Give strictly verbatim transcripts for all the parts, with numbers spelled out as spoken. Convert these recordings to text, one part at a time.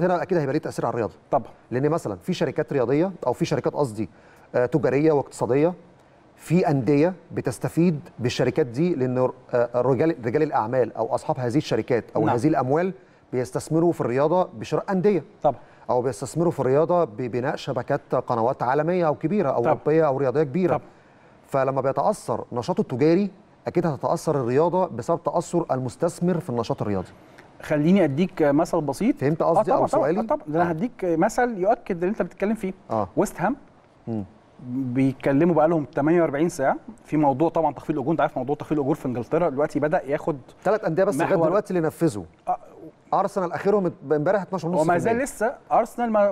هنا اكيد هيبقى ليه تاثير على الرياضه طبعا، لان مثلا في شركات رياضيه او في شركات قصدي تجاريه واقتصاديه، في انديه بتستفيد بالشركات دي، لان رجال رجال الاعمال او اصحاب هذه الشركات او نعم. هذه الاموال بيستثمروا في الرياضه بشراء انديه طبعا، او بيستثمروا في الرياضه ببناء شبكات قنوات عالميه او كبيره او طبعا. اوروبيه او رياضيه كبيره طبعا. فلما بيتاثر نشاطه التجاري اكيد هتتاثر الرياضه بسبب تاثر المستثمر في النشاط الرياضي. خليني اديك مثل بسيط. فهمت قصدي او سؤالي؟ اه طبعا ده انا هديك مثل يؤكد اللي انت بتتكلم فيه. اه ويست هام بيتكلموا بقى لهم ثمانية وأربعين ساعه في موضوع طبعا تخفيض الاجور. انت عارف موضوع تخفيض الاجور في انجلترا دلوقتي بدا ياخد ثلاث انديه بس لغايه دلوقتي اللي نفذوا. آه. ارسنال اخرهم امبارح اثناشر ونص، وما زال لسه ارسنال ما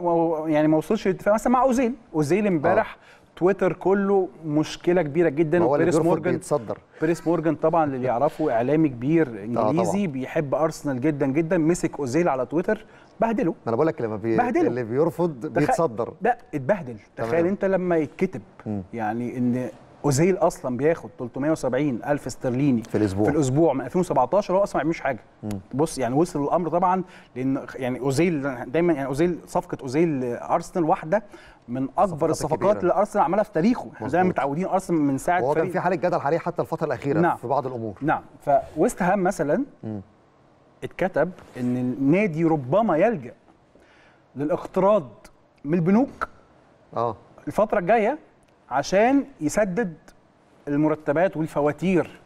يعني ما وصلش لاتفاق مثلا مع اوزيل. اوزيل امبارح آه. تويتر كله مشكله كبيره جدا. وبيريس مورجان بيتصدر. بيريس مورجان طبعا اللي يعرفه اعلامي كبير انجليزي آه بيحب ارسنال جدا جدا، مسك اوزيل على تويتر بهدله. انا بقول لك لما بي... اللي بيرفض بيتصدر لا اتبهدل. تخيل انت لما يتكتب م. يعني ان اوزيل اصلا بياخد ثلاثمائة وسبعين ألف استرليني في الاسبوع في الاسبوع من ألفين وسبعطاشر، هو اصلا ما بيعملش حاجه. م. بص يعني وصل الامر طبعا، لان يعني اوزيل دايما يعني اوزيل صفقه اوزيل ارسنال واحده من اكبر الصفقات اللي ارسنال عملها في تاريخه. احنا زي ما متعودين ارسنال من ساعه وهو كان في حاله جدل عليه حتى الفتره الاخيره نعم. في بعض الامور نعم. فويست هام مثلا م. اتكتب ان النادي ربما يلجا للاقتراض من البنوك اه الفتره الجايه عشان يسدد المرتبات والفواتير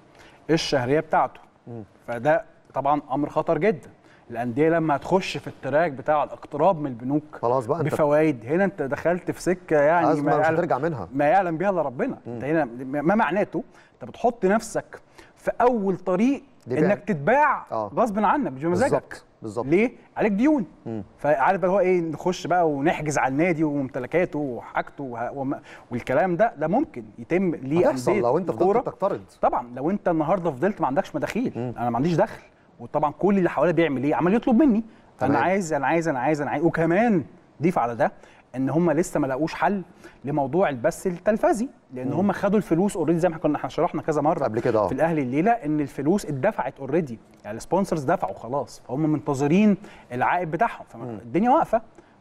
الشهريه بتاعته. م. فده طبعا امر خطر جدا. الانديه لما هتخش في التراك بتاع الاقتراب من البنوك خلاص بقى بفوائد، هنا انت دخلت في سكه يعني أزمة ما مش هترجع منها، ما يعلم بها الا ربنا. انت هنا ما معناته انت بتحط نفسك في اول طريق انك تتباع آه. غصب عنك مش بمزاجك. بالظبط. ليه؟ عليك ديون. مم. فعارف بقى هو ايه، نخش بقى ونحجز على النادي وممتلكاته وحاجته وه... والكلام ده ده ممكن يتم ليه هتحصل لو انت فضلت تقترض. طبعا لو انت النهارده فضلت ما عندكش مداخيل. مم. انا ما عنديش دخل، وطبعا كل اللي حواليا بيعمل ايه؟ عمال يطلب مني. طبعا. انا عايز انا عايز انا عايز انا عايز. وكمان ضيف على ده ان هم لسه ما لاقوش حل لموضوع البث التلفزي، لان هم خدوا الفلوس اوريدي زي ما كنا احنا شرحنا كذا مره قبل كده في الاهلي الليله، ان الفلوس اتدفعت اوريدي يعني السبونسرز دفعوا خلاص، فهم منتظرين العائد بتاعهم، فالدنيا واقفه،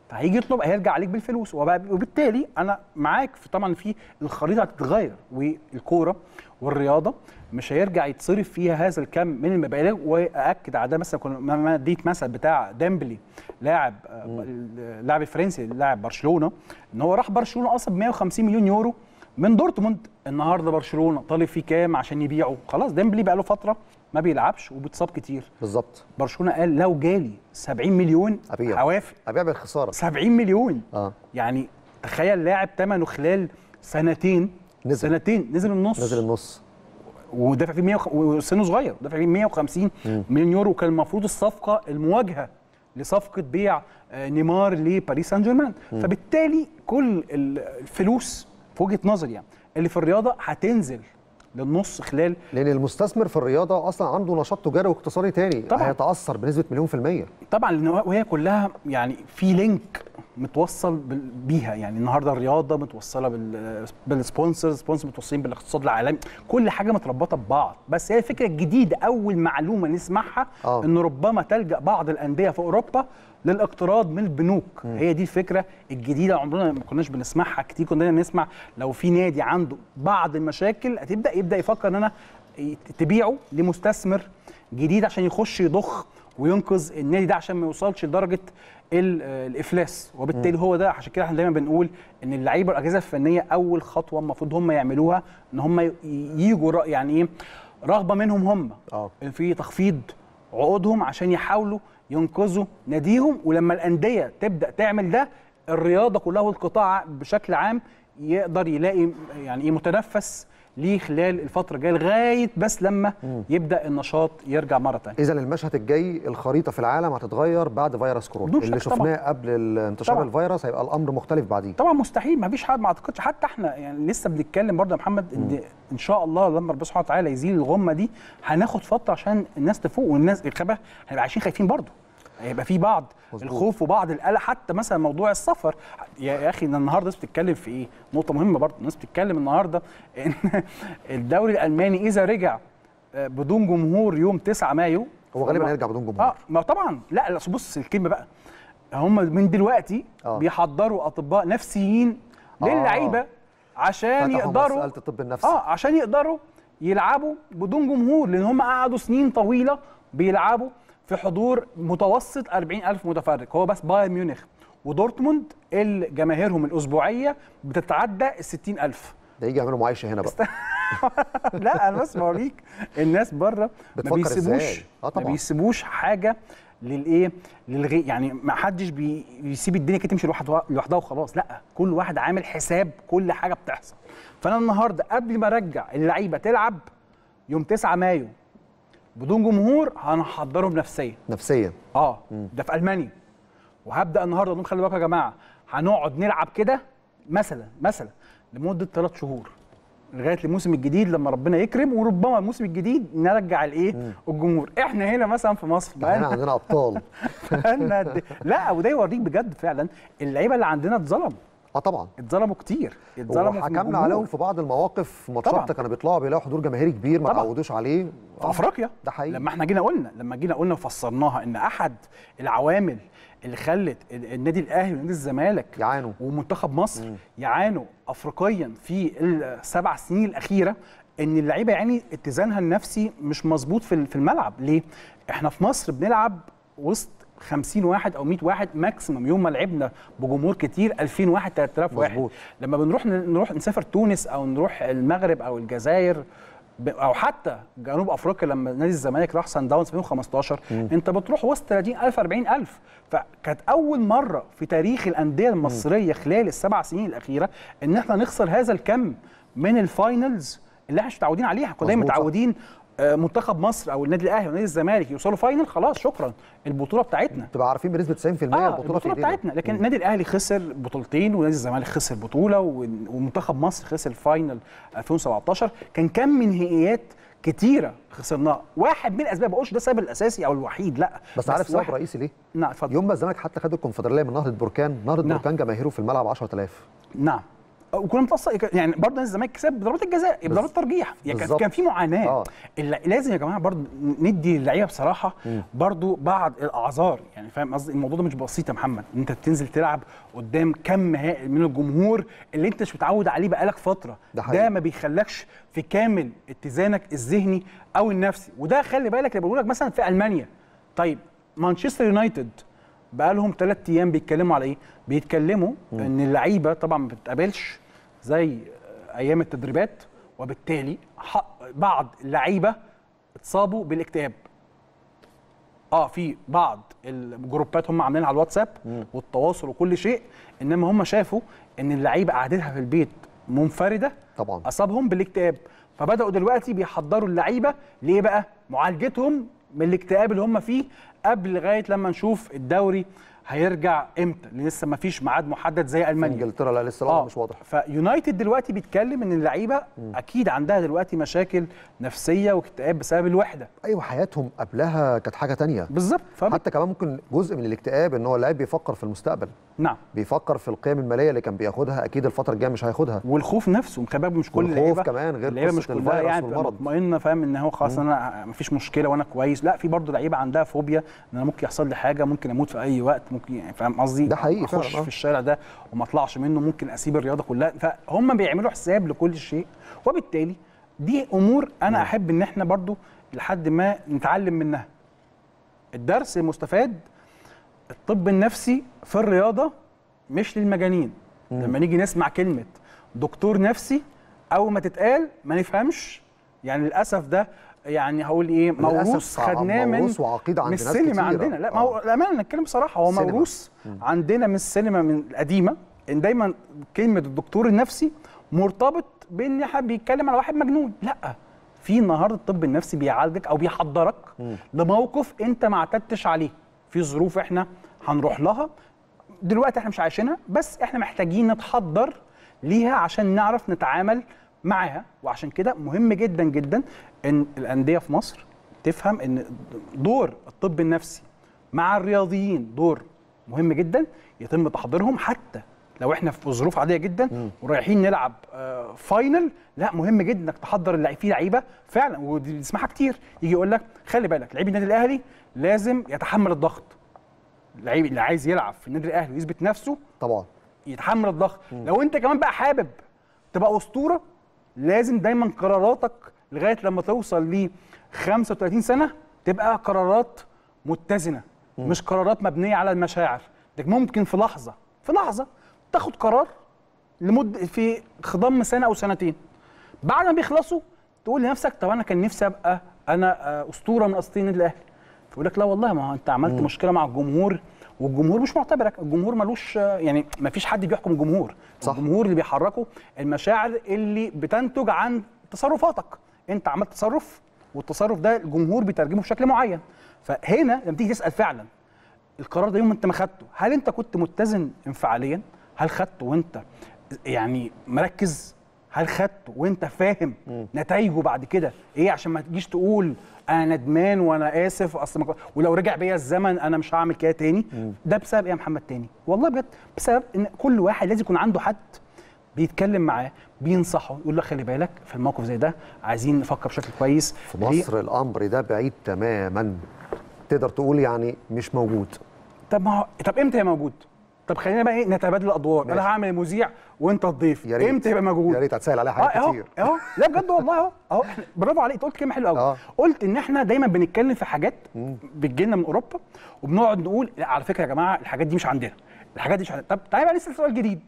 فهيجي يطلب هيرجع عليك بالفلوس. وبالتالي انا معاك في طبعا في الخريطه هتتغير، والكوره والرياضه مش هيرجع يتصرف فيها هذا الكم من المبالغ. واكد على ده مثلا كنا اديت مثل بتاع ديمبلي لاعب اللاعب الفرنسي لاعب برشلونه، ان هو راح برشلونه اصلا ب مائة وخمسين مليون يورو من دورتموند. النهارده برشلونه طالب فيه كام عشان يبيعه؟ خلاص ديمبلي بقى له فتره ما بيلعبش وبيتصاب كتير. بالظبط. برشلونه قال لو جالي سبعين مليون أبيع. هوافق ابيع بالخساره. سبعين مليون اه يعني تخيل لاعب ثمنه خلال سنتين نزل سنتين نزل النص نزل النص ودافع فيه مية وخ... وسنه صغير، دافع فيه مائة وخمسين مليون يورو. كان المفروض الصفقه المواجهه لصفقه بيع نيمار لباريس سان جيرمان. فبالتالي كل الفلوس في وجهه نظري يعني اللي في الرياضه هتنزل للنص خلال، لان المستثمر في الرياضه اصلا عنده نشاط تجاري واقتصادي تاني طبعا هيتاثر بنسبه مليون في الميه طبعا، لان وهي كلها يعني في لينك متوصل بيها. يعني النهارده الرياضه متوصله بالسبونسرز، سبونسرز متوصلين بالاقتصاد العالمي، كل حاجه متربطه ببعض. بس هي الفكره الجديده اول معلومه نسمعها آه. ان ربما تلجا بعض الانديه في اوروبا للاقتراض من البنوك. م. هي دي الفكره الجديده، عمرنا ما كناش بنسمعها كتير. كنا بنسمع لو في نادي عنده بعض المشاكل هتبدا يبدا يفكر ان انا تبيعه لمستثمر جديد عشان يخش يضخ وينقذ النادي ده عشان ما يوصلش لدرجه الافلاس. وبالتالي م. هو ده عشان كده احنا دايما بنقول ان اللعيبه والاجهزه الفنيه اول خطوه المفروض هم يعملوها ان هم ييجوا يعني ايه رغبه منهم هم أوه. في تخفيض عقودهم عشان يحاولوا ينقذوا ناديهم. ولما الانديه تبدا تعمل ده الرياضه كلها والقطاع بشكل عام يقدر يلاقي يعني ايه متنفس ليه خلال الفتره الجايه لغايه بس لما م. يبدا النشاط يرجع مره ثانيه. اذا المشهد الجاي الخريطه في العالم هتتغير بعد فيروس كورونا اللي شفناه قبل انتشار الفيروس، هيبقى الامر مختلف بعديه طبعا. مستحيل ما فيش حد ما اعتقدش، حتى احنا يعني لسه بنتكلم برضه يا محمد ان ان شاء الله لما ربنا سبحانه وتعالى يزيل الغمه دي هناخد فتره عشان الناس تفوق، والناس الخبا هنبقى عايشين خايفين برضه، هيبقى في بعض مزبوط. الخوف وبعض القلق. حتى مثلا موضوع السفر يا اخي النهارده الناس بتتكلم في ايه؟ نقطه مهمه برضه، الناس بتتكلم النهارده ان الدوري الالماني اذا رجع بدون جمهور يوم تسعة مايو، هو غالبا هيرجع بدون جمهور. اه ما طبعا لا بص الكلمه بقى هم من دلوقتي آه. بيحضروا اطباء نفسيين للعيبه آه. عشان يقدروا مسألة الطب النفسي اه عشان يقدروا يلعبوا بدون جمهور، لان هم قعدوا سنين طويله بيلعبوا في حضور متوسط أربعين ألف متفرج، هو بس بايرن ميونخ ودورتموند اللي جماهيرهم الاسبوعيه بتتعدى ال ستين ألف. ده يجي يعملوا معايشه هنا بقى است... لا انا بس بوريك الناس بره ما بيسيبوش آه ما بيسيبوش حاجه للايه للغي يعني، ما حدش بي... بيسيب الدنيا كده تمشي لوحدها وخلاص، لا كل واحد عامل حساب كل حاجه بتحصل. فانا النهارده قبل ما ارجع اللعيبه تلعب يوم تسعة مايو بدون جمهور هنحضرهم نفسيا نفسيا اه م. ده في المانيا، وهبدا النهارده نقول خلي بالكم يا جماعه هنقعد نلعب كده مثلا مثلا لمده ثلاث شهور لغايه الموسم الجديد لما ربنا يكرم، وربما الموسم الجديد نرجع الايه الجمهور. احنا هنا مثلا في مصر احنا عندنا ابطال لا وده يوريك بجد فعلا اللعيبه اللي عندنا اتظلموا اه طبعا اتظلموا كتير، اتظلموا وحكمنا عليهم في بعض المواقف. ماتشات كانوا بيطلعوا بيلاقوا حضور جماهيري كبير ما تعودوش عليه في افريقيا، ده حقيقي. لما احنا جينا قلنا لما جينا قلنا وفسرناها ان احد العوامل اللي خلت النادي الاهلي ونادي الزمالك يعانوا ومنتخب مصر مم. يعانوا افريقيا في السبع سنين الاخيره، ان اللعيبه يعني اتزانها النفسي مش مظبوط في الملعب. ليه؟ احنا في مصر بنلعب وسط خمسين واحد او مية واحد ماكسيمم، يوم ما لعبنا بجمهور كتير ألفين واحد ثلاثة آلاف واحد مظبوط. لما بنروح نروح نسافر تونس او نروح المغرب او الجزائر او حتى جنوب افريقيا لما نادي الزمالك راح سان داونز في ألفين وخمستاشر مم. انت بتروح وسط ثلاثين ألف أربعين ألف، فكانت اول مره في تاريخ الانديه المصريه خلال السبع سنين الاخيره ان احنا نخسر هذا الكم من الفاينلز اللي احنا مش متعودين عليها. كنا دايما متعودين منتخب مصر او النادي الاهلي ونادي الزمالك يوصلوا فاينل خلاص شكرا البطوله بتاعتنا، تبقى عارفين بنسبه تسعين في المية آه البطوله, البطولة بتاعتنا. لكن النادي الاهلي خسر بطولتين ونادي الزمالك خسر بطوله ومنتخب مصر خسر فاينل ألفين وسبعتاشر. كان كم من نهائيات كتيره خسرناها، واحد من الاسباب ما بقولش ده السبب الاساسي او الوحيد لا، بس, بس عارف السبب الرئيسي ليه؟ نعم اتفضل. يوم ما الزمالك حتى خد الكونفدراليه من نهضه بركان، نهضه نعم. بركان جماهيره في الملعب عشرة آلاف نعم، وكنا متأثر يعني برضه نادي الزمالك كسب بضربات الجزاء بضربات ترجيح يعني بالزبط. كان في معاناه آه. لازم يا جماعه برضه ندي للعيبه بصراحه برضه بعض الاعذار يعني، فاهم قصدي؟ الموضوع ده مش بسيط يا محمد ان انت بتنزل تلعب قدام كم هائل من الجمهور اللي انت مش متعود عليه بقالك فتره، ده, ده ما بيخلكش في كامل اتزانك الذهني او النفسي. وده خلي بالك اللي بقول لك مثلا في المانيا، طيب مانشستر يونايتد بقالهم ثلاث ايام بيتكلموا على ايه؟ بيتكلموا م. ان اللعيبه طبعا ما بتتقابلش زي ايام التدريبات، وبالتالي بعض اللعيبه اتصابوا بالاكتئاب. اه في بعض الجروبات هم عاملينها على الواتساب م. والتواصل وكل شيء، انما هم شافوا ان اللعيبه قعدتها في البيت منفرده طبعا اصابهم بالاكتئاب، فبداوا دلوقتي بيحضروا اللعيبه ليه بقى؟ معالجتهم من الاكتئاب اللي هم فيه قبل لغايه لما نشوف الدوري هيرجع امتى، لسه ما فيش ميعاد محدد زي المانيا انجلترا لا لسه آه. مش واضح. فيونايتد دلوقتي بيتكلم ان اللعيبه اكيد عندها دلوقتي مشاكل نفسيه واكتئاب بسبب الوحده. ايوه حياتهم قبلها كانت حاجه ثانيه بالظبط، حتى كمان ممكن جزء من الاكتئاب ان هو اللاعب بيفكر في المستقبل، نعم بيفكر في القيم الماليه اللي كان بياخدها اكيد الفتره الجايه مش هياخدها، والخوف نفسه خباب مش كل اللعيبه والخوف كمان غير اللعيبه مش كلها يعني مطمئنه فاهم ان هو خلاص انا ما فيش مشكله وانا كويس، لا في برضه لعيبه عندها فوبيا ان انا ممكن يحصل لي حاجه، ممكن اموت في اي وقت، ممكن يعني فاهم قصدي اخش في الشارع ده وما اطلعش منه، ممكن اسيب الرياضه كلها. فهم بيعملوا حساب لكل شيء، وبالتالي دي امور انا م. احب ان احنا برضو لحد ما نتعلم منها. الدرس المستفاد الطب النفسي في الرياضه مش للمجانين. م. لما نيجي نسمع كلمه دكتور نفسي اول ما تتقال ما نفهمش يعني، للاسف ده يعني هقول ايه موروث خدناه من من السينما عندنا. لا ما هو الامانه نتكلم بصراحه هو موروث عندنا من السينما من القديمه، ان دايما كلمه الدكتور النفسي مرتبط بان حد بيتكلم على واحد مجنون. لا في النهارده الطب النفسي بيعالجك او بيحضرك م. لموقف انت ما اعتدتش عليه، في ظروف احنا هنروح لها دلوقتي احنا مش عايشينها، بس احنا محتاجين نتحضر ليها عشان نعرف نتعامل معاها. وعشان كده مهم جدا جدا ان الانديه في مصر تفهم ان دور الطب النفسي مع الرياضيين دور مهم جدا يتم تحضيرهم، حتى لو احنا في ظروف عاديه جدا م. ورايحين نلعب فاينل، لا مهم جدا انك تحضر اللعيبه. في لعيبه فعلا ودي بنسمعها كتير يجي يقول لك خلي بالك لعيب النادي الاهلي لازم يتحمل الضغط، اللعيب اللي عايز يلعب في النادي الاهلي ويثبت نفسه طبعا يتحمل الضغط. مم. لو انت كمان بقى حابب تبقى اسطوره لازم دايما قراراتك لغايه لما توصل ل خمسة وثلاثين سنه تبقى قرارات متزنه. مم. مش قرارات مبنيه على المشاعر. انك ممكن في لحظه في لحظه تاخد قرار لمده في خضم سنه او سنتين، بعد ما بيخلصوا تقول لنفسك طب انا كان نفسي ابقى انا اسطوره من اساطير النادي الاهلي. يقول لك لا والله ما انت عملت مم. مشكله مع الجمهور، والجمهور مش معتبرك. الجمهور ملوش يعني ما فيش حد بيحكم الجمهور. صح. الجمهور اللي بيحركه المشاعر اللي بتنتج عن تصرفاتك. انت عملت تصرف والتصرف ده الجمهور بيترجمه بشكل معين. فهنا لما تيجي تسال فعلا القرار ده يوم انت ما خدته هل انت كنت متزن انفعاليا؟ هل خدته وانت يعني مركز؟ هل خدته وانت فاهم مم. نتائجه بعد كده ايه؟ عشان ما تجيش تقول انا ندمان وانا اسف اصل ولو رجع بيا الزمن انا مش هعمل كده تاني. مم. ده بسبب ايه يا محمد تاني؟ والله بجد بسبب ان كل واحد لازم يكون عنده حد بيتكلم معاه بينصحه يقول له خلي بالك في الموقف زي ده عايزين نفكر بشكل كويس. في مصر الامر ده بعيد تماما، تقدر تقول يعني مش موجود. طب ما طب امتى هي موجود؟ طب خلينا بقى ايه نتبادل الادوار، انا هعمل المذيع وانت الضيف، امتى يبقى موجود؟ يا ريت هتسهل عليها حاجات آه كتير اهو. لا بجد والله اهو اهو برافو عليك، قلت كلمه حلوه قوي. آه. قلت ان احنا دايما بنتكلم في حاجات بتجي لنا من اوروبا وبنقعد نقول لا على فكره يا جماعه الحاجات دي مش عندنا، الحاجات دي مش عندنا. طب تعالى بقى لسه سؤال جديد،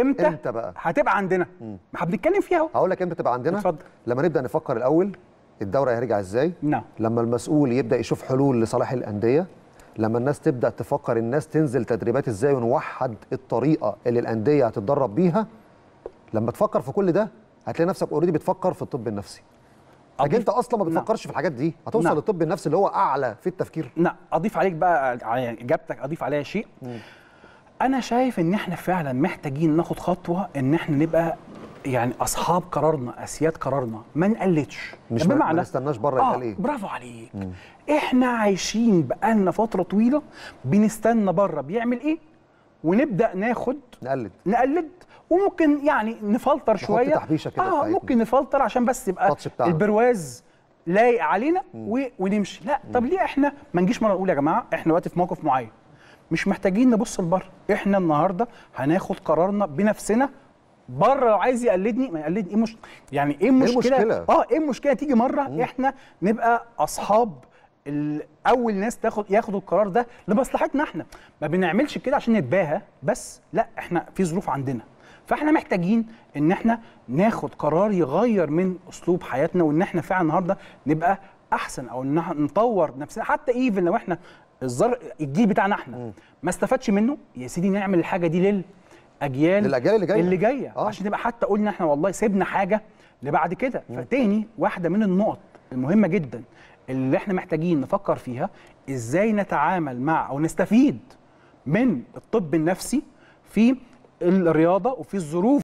امتى امتى بقى هتبقى عندنا؟ ما احنا بنتكلم فيها اهو. هقول لك امتى تبقى عندنا؟ اتفضل. لما نبدا نفكر الاول الدوره هيرجع ازاي؟ نعم. لما المسؤول يبدا يشوف حلول لصلاح الانديه، لما الناس تبدا تفكر الناس تنزل تدريبات ازاي ونوحد الطريقه اللي الانديه هتتدرب بيها. لما تفكر في كل ده هتلاقي نفسك اوريدي بتفكر في الطب النفسي. لكن انت اصلا ما بتفكرش في الحاجات دي، هتوصل نا. للطب النفسي اللي هو اعلى في التفكير. لا اضيف عليك بقى على اجابتك اضيف عليها شيء. م. انا شايف ان احنا فعلا محتاجين ناخد خطوه ان احنا نبقى يعني اصحاب قرارنا، اسياد قرارنا، ما نقلدش، مش ما نستناش بره يتقال ايه. برافو عليك. مم. احنا عايشين بقالنا فتره طويله بنستنى بره بيعمل ايه ونبدا ناخد نقلد نقلد وممكن يعني نفلتر شويه تحبيشة كده اه ممكن نفلتر عشان بس يبقى البرواز لايق علينا و... ونمشي. لا مم. طب ليه احنا ما نجيش مره نقول يا جماعه احنا دلوقتي في موقف معين مش محتاجين نبص لبره، احنا النهارده هناخد قرارنا بنفسنا. بره لو عايز يقلدني ما يقلدني، ايه مش يعني ايه المشكله؟ إيه اه ايه المشكله تيجي مره مم. احنا نبقى اصحاب اول ناس تاخد ياخدوا القرار ده لمصلحتنا احنا. ما بنعملش كده عشان نتباهى بس، لا احنا في ظروف عندنا، فاحنا محتاجين ان احنا ناخد قرار يغير من اسلوب حياتنا وان احنا فعلا النهارده نبقى احسن او ان نطور نفسنا. حتى ايفن لو احنا الزر الجيل بتاعنا احنا مم. ما استفادش منه يا سيدي نعمل الحاجه دي لل اجيال للاجيال اللي جايه اللي جايه آه. عشان نبقى حتى قلنا احنا والله سيبنا حاجه لبعد كده. فتاني واحده من النقط المهمه جدا اللي احنا محتاجين نفكر فيها ازاي نتعامل مع او نستفيد من الطب النفسي في الرياضه وفي الظروف